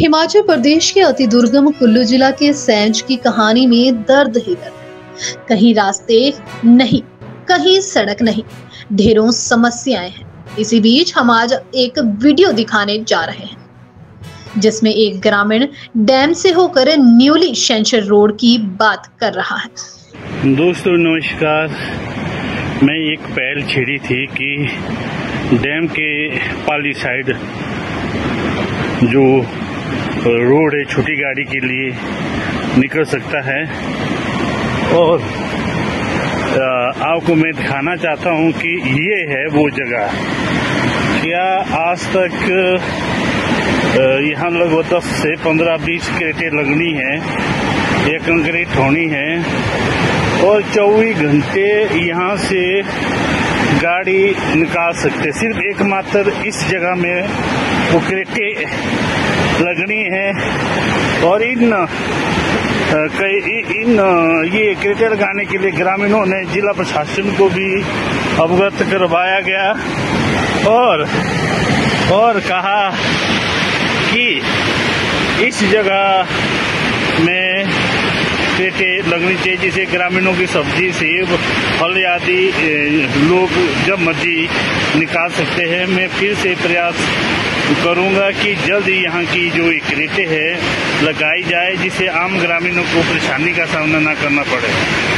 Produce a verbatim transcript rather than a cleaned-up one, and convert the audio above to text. हिमाचल प्रदेश के अति दुर्गम कुल्लू जिला के सैंज की कहानी में दर्द ही दर्द। कहीं रास्ते नहीं, कहीं सड़क नहीं, ढेरों समस्याएं हैं। इसी बीच हम आज एक वीडियो दिखाने जा रहे हैं जिसमें एक ग्रामीण डैम से होकर न्यूली सेंचर रोड की बात कर रहा है। दोस्तों नमस्कार, मैं एक पहल छेड़ी थी कि डैम के पाली साइड जो रोड है छोटी गाड़ी के लिए निकल सकता है, और आपको मैं दिखाना चाहता हूं कि ये है वो जगह। क्या आज तक यहाँ लगभग दस से पंद्रह बीस क्रेटें लगनी है या कंक्रीट होनी है, और चौबीस घंटे यहाँ से गाड़ी निकाल सकते। सिर्फ एकमात्र इस जगह में वो क्रेटें लगनी है, और इन कई इन ये क्रेटें लगाने के लिए ग्रामीणों ने जिला प्रशासन को भी अवगत करवाया गया और और कहा कि इस जगह में क्रेटें लगनी चाहिए, जिसे ग्रामीणों की सब्जी सेब फल आदि लोग जब मर्जी निकाल सकते हैं। मैं फिर से प्रयास करूंगा कि जल्द यहाँ की जो क्रेटें है लगाई जाए, जिससे आम ग्रामीणों को परेशानी का सामना न करना पड़े।